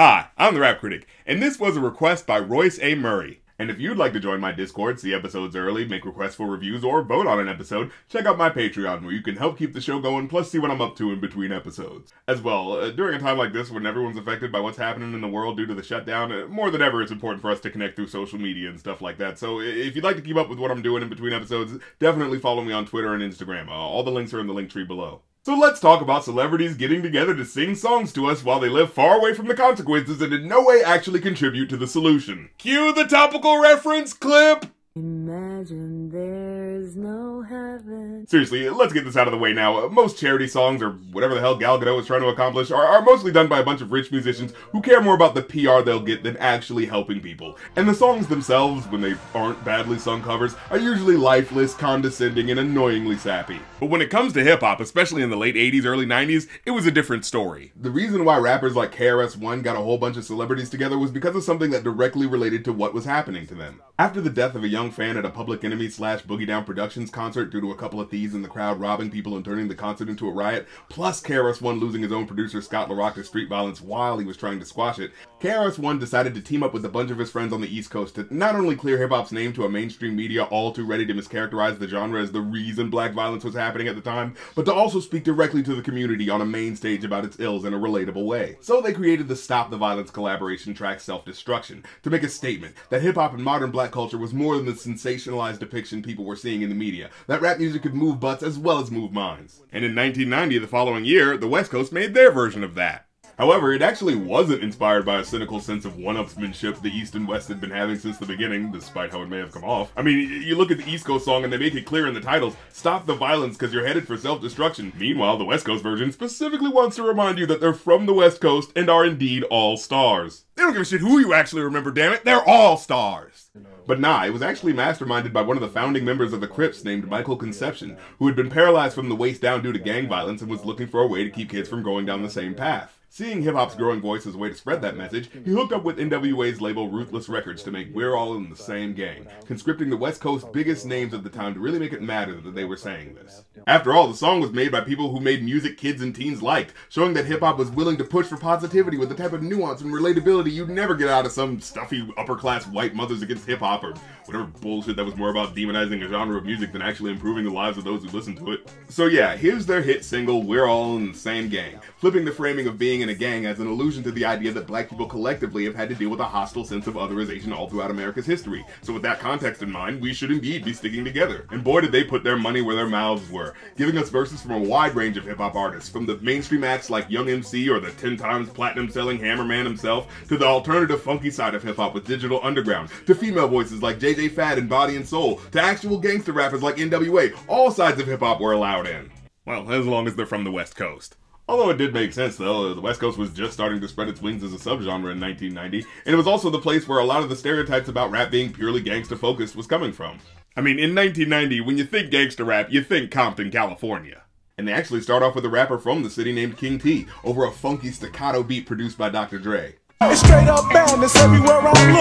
Hi, I'm the Rap Critic, and this was a request by Royce A. Murray. And if you'd like to join my Discord, see episodes early, make requests for reviews, or vote on an episode, check out my Patreon, where you can help keep the show going, plus see what I'm up to in between episodes. As well, during a time like this, when everyone's affected by what's happening in the world due to the shutdown, more than ever it's important for us to connect through social media and stuff like that. So if you'd like to keep up with what I'm doing in between episodes, definitely follow me on Twitter and Instagram. All the links are in the link tree below. So let's talk about celebrities getting together to sing songs to us while they live far away from the consequences and in no way actually contribute to the solution. Cue the topical reference clip! Imagine there's no heaven. Seriously, let's get this out of the way now. Most charity songs, or whatever the hell Gal Gadot is trying to accomplish, are mostly done by a bunch of rich musicians who care more about the PR they'll get than actually helping people. And the songs themselves, when they aren't badly sung covers, are usually lifeless, condescending, and annoyingly sappy. But when it comes to hip-hop, especially in the late 80s, early 90s, it was a different story. The reason why rappers like KRS-One got a whole bunch of celebrities together was because of something that directly related to what was happening to them. After the death of a young fan at a Public Enemy / Boogie Down Productions concert due to a couple of thieves in the crowd robbing people and turning the concert into a riot, plus KRS-One losing his own producer Scott LaRock to street violence while he was trying to squash it, KRS-One decided to team up with a bunch of his friends on the East Coast to not only clear hip-hop's name to a mainstream media all too ready to mischaracterize the genre as the reason black violence was happening at the time, but to also speak directly to the community on a main stage about its ills in a relatable way. So they created the Stop the Violence collaboration track Self-Destruction to make a statement that hip-hop and modern black culture was more than the sensationalized depiction people were seeing in the media, that rap music could move butts as well as move minds. And in 1990, the following year, the West Coast made their version of that. However, it actually wasn't inspired by a cynical sense of one-upsmanship the East and West had been having since the beginning, despite how it may have come off. I mean, you look at the East Coast song and they make it clear in the titles, stop the violence because you're headed for self-destruction. Meanwhile, the West Coast version specifically wants to remind you that they're from the West Coast and are indeed all stars. They don't give a shit who you actually remember, damn it. They're all stars. But nah, it was actually masterminded by one of the founding members of the Crips named Michael Conception, who had been paralyzed from the waist down due to gang violence and was looking for a way to keep kids from going down the same path. Seeing hip-hop's growing voice as a way to spread that message, he hooked up with N.W.A.'s label Ruthless Records to make We're All in the Same Gang, conscripting the West Coast's biggest names of the time to really make it matter that they were saying this. After all, the song was made by people who made music kids and teens liked, showing that hip-hop was willing to push for positivity with the type of nuance and relatability you'd never get out of some stuffy upper-class white mothers against hip-hop or whatever bullshit that was more about demonizing a genre of music than actually improving the lives of those who listened to it. So yeah, here's their hit single We're All in the Same Gang, flipping the framing of being in a gang as an allusion to the idea that black people collectively have had to deal with a hostile sense of otherization all throughout America's history. So with that context in mind, we should indeed be sticking together. And boy did they put their money where their mouths were, giving us verses from a wide range of hip-hop artists, from the mainstream acts like Young MC or the 10-times platinum-selling Hammer Man himself, to the alternative funky side of hip-hop with Digital Underground, to female voices like JJ Fad and Body and Soul, to actual gangster rappers like N.W.A. All sides of hip-hop were allowed in. Well, as long as they're from the West Coast. Although it did make sense, though, the West Coast was just starting to spread its wings as a subgenre in 1990, and it was also the place where a lot of the stereotypes about rap being purely gangster-focused was coming from. I mean, in 1990, when you think gangster rap, you think Compton, California. And they actually start off with a rapper from the city named King T, over a funky staccato beat produced by Dr. Dre. It's straight up madness everywhere I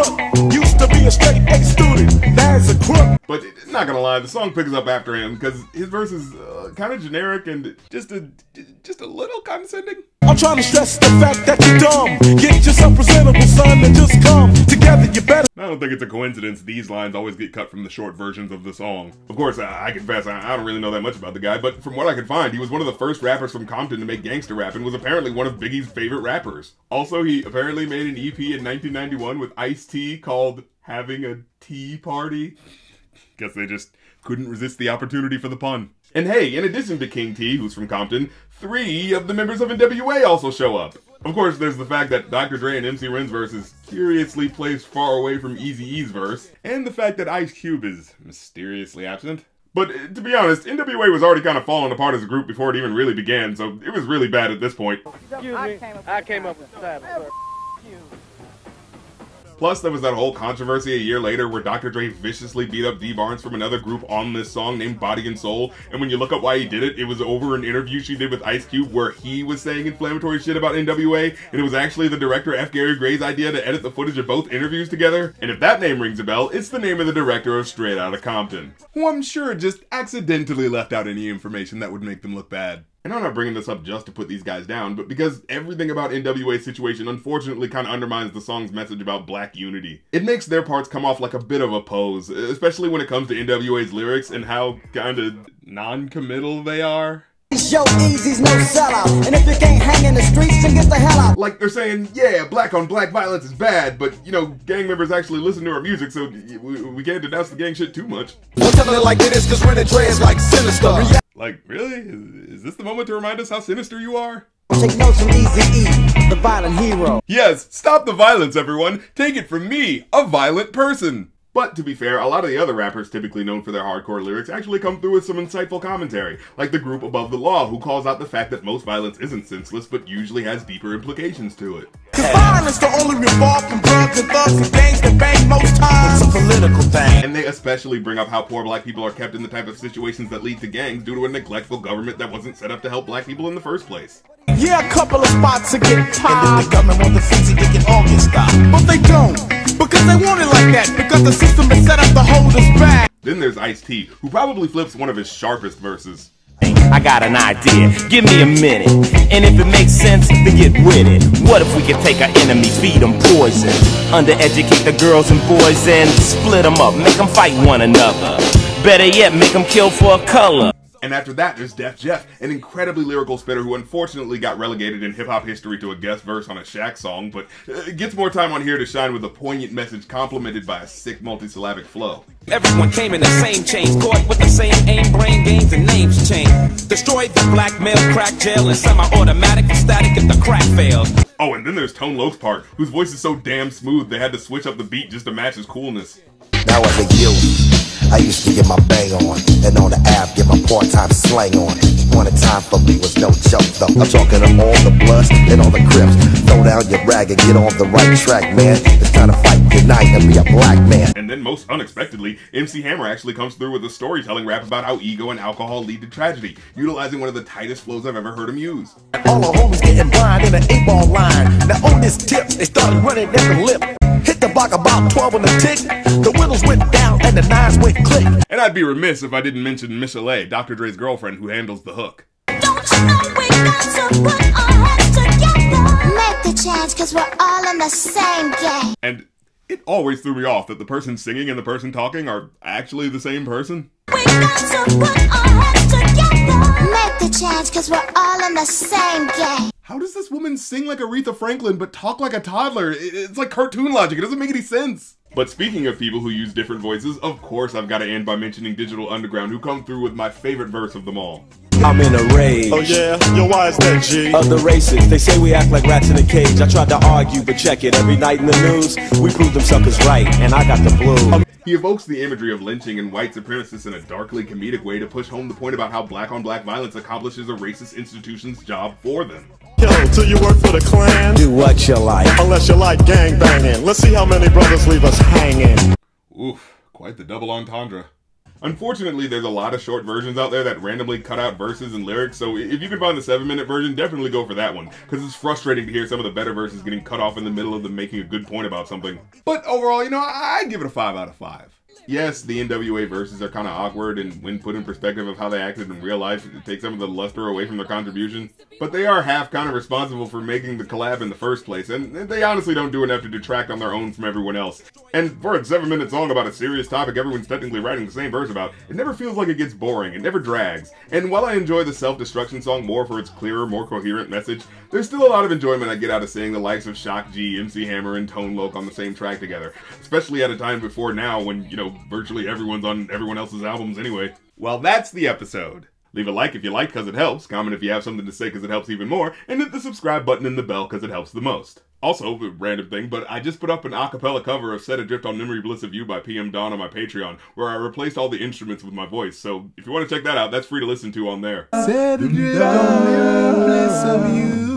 look. Used to be a straight A student, now it's a crook. But not gonna lie, the song picks up after him because his verse is kind of generic and just a little condescending. I'm trying to stress the fact that you're dumb. Get yourself presentable, son, and just come together. You better. I don't think it's a coincidence these lines always get cut from the short versions of the song. Of course, I confess, I don't really know that much about the guy, but from what I could find, he was one of the first rappers from Compton to make gangster rap and was apparently one of Biggie's favorite rappers. Also, he apparently made an EP in 1991 with Ice-T called Having a Tea Party. Guess they just couldn't resist the opportunity for the pun. And hey, in addition to King T, who's from Compton, 3 of the members of N.W.A. also show up. Of course, there's the fact that Dr. Dre and MC Ren's verse is curiously placed far away from Eazy-E's verse, and the fact that Ice Cube is mysteriously absent. But to be honest, N.W.A. was already kind of falling apart as a group before it even really began, so it was really bad at this point. Excuse me, I came up with the title. Plus, there was that whole controversy a year later where Dr. Dre viciously beat up Dee Barnes from another group on this song named Body and Soul, and when you look up why he did it was over an interview she did with Ice Cube where he was saying inflammatory shit about N.W.A., and it was actually the director F. Gary Gray's idea to edit the footage of both interviews together. And if that name rings a bell, it's the name of the director of Straight Outta Compton, who I'm sure just accidentally left out any information that would make them look bad. and I'm not bringing this up just to put these guys down, but because everything about N.W.A.'s situation unfortunately kind of undermines the song's message about black unity. It makes their parts come off like a bit of a pose, especially when it comes to N.W.A.'s lyrics and how kind of non-committal they are. Yo, Easy's no sellout, and if you can't hang in the streets, then get the hell out. Like, they're saying, yeah, black on black violence is bad, but, you know, gang members actually listen to our music, so we can't denounce the gang shit too much. We're telling it like it is, cause Ren and Dre is like sinister. Like, really? Is this the moment to remind us how sinister you are? Take notes from Eazy-E, the violent hero. Yes, stop the violence, everyone. Take it from me, a violent person. But, to be fair, a lot of the other rappers typically known for their hardcore lyrics actually come through with some insightful commentary, like the group Above the Law, who calls out the fact that most violence isn't senseless, but usually has deeper implications to it. Cause violence can only revolve from drugs and thugs and gangs that bang most times. It's a political thing. And they especially bring up how poor black people are kept in the type of situations that lead to gangs due to a neglectful government that wasn't set up to help black people in the first place. Yeah, a couple of spots to get tied. And then the government wants the things that they can all get stopped. But they don't. Because they want it like that, because the system is set up to hold us back. Then there's Ice-T, who probably flips one of his sharpest verses. I got an idea, give me a minute, and if it makes sense, then get with it. What if we could take our enemy, feed them poison, undereducate the girls and boys, and split them up, make them fight one another. Better yet, make them kill for a color. And after that, there's Death Jeff, an incredibly lyrical spinner who unfortunately got relegated in hip-hop history to a guest verse on a Shaq song, but gets more time on here to shine with a poignant message complemented by a sick multisyllabic flow. Everyone came in the same chains, caught with the same aim, brain games and names changed. Destroyed the black male crack jail and semi-automatic and static if the crack fails. Oh, and then there's Tone Loc's part, whose voice is so damn smooth they had to switch up the beat just to match his coolness. Now I think you. I used to get my bang on, and on the app get my part-time slang on. One time for me was no joke, though. I'm talking to all the bloods and all the crips. Throw down your rag and get on the right track, man. It's time to fight good night and be a black man. And then most unexpectedly, MC Hammer actually comes through with a storytelling rap about how ego and alcohol lead to tragedy, utilizing one of the tightest flows I've ever heard him use. All the homies getting blind in an 8-ball line. Now on this tip, they started running at the lip. Hit the block about 12 on the tick. The windows went down and the nines went click. And I'd be remiss if I didn't mention Michelle, Dr. Dre's girlfriend who handles the hook. Don't you know we got to put our heads together? Make the change cause we're all in the same gang. And it always threw me off that the person singing and the person talking are actually the same person. We got to put our heads together. Make the change cause we're all in the same gang. How does this woman sing like Aretha Franklin but talk like a toddler? It's like cartoon logic, it doesn't make any sense. But speaking of people who use different voices, of course I've got to end by mentioning Digital Underground, who come through with my favorite verse of them all. I'm in a rage. Oh yeah? Yo, why is that, G? Other races, they say we act like rats in a cage. I tried to argue, but check it. Every night in the news, we prove them suckers right, and I got the blues. He evokes the imagery of lynching and white supremacists in a darkly comedic way to push home the point about how black on black violence accomplishes a racist institution's job for them. Kill till you work for the Klan. Do what you like. Unless you like gang banging. Let's see how many brothers leave us hanging. Oof, quite the double entendre. Unfortunately, there's a lot of short versions out there that randomly cut out verses and lyrics, so if you can find the 7-minute version, definitely go for that one, because it's frustrating to hear some of the better verses getting cut off in the middle of them making a good point about something. But overall, you know, I'd give it a 5 out of 5. Yes, the N.W.A. verses are kind of awkward, and when put in perspective of how they acted in real life, it takes some of the luster away from their contribution. But they are half kind of responsible for making the collab in the first place, and they honestly don't do enough to detract on their own from everyone else. And for a 7-minute song about a serious topic everyone's technically writing the same verse about, it never feels like it gets boring, it never drags. And while I enjoy the Self-Destruction song more for its clearer, more coherent message, there's still a lot of enjoyment I get out of seeing the likes of Shock G, MC Hammer, and Tone Loc on the same track together, especially at a time before now when, you know, virtually everyone's on everyone else's albums anyway. Well, that's the episode. Leave a like if you liked because it helps, comment if you have something to say because it helps even more, and hit the subscribe button and the bell because it helps the most. Also, random thing, but I just put up an acapella cover of Set Adrift on Memory Bliss of You by PM Dawn on my Patreon, where I replaced all the instruments with my voice, so if you want to check that out, that's free to listen to on there. Set Adrift on Memory Bliss of You.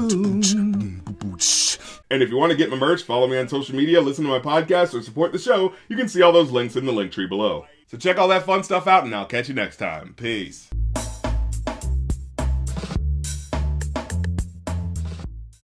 And if you want to get my merch, follow me on social media, listen to my podcast, or support the show, you can see all those links in the link tree below. So check all that fun stuff out, and I'll catch you next time. Peace.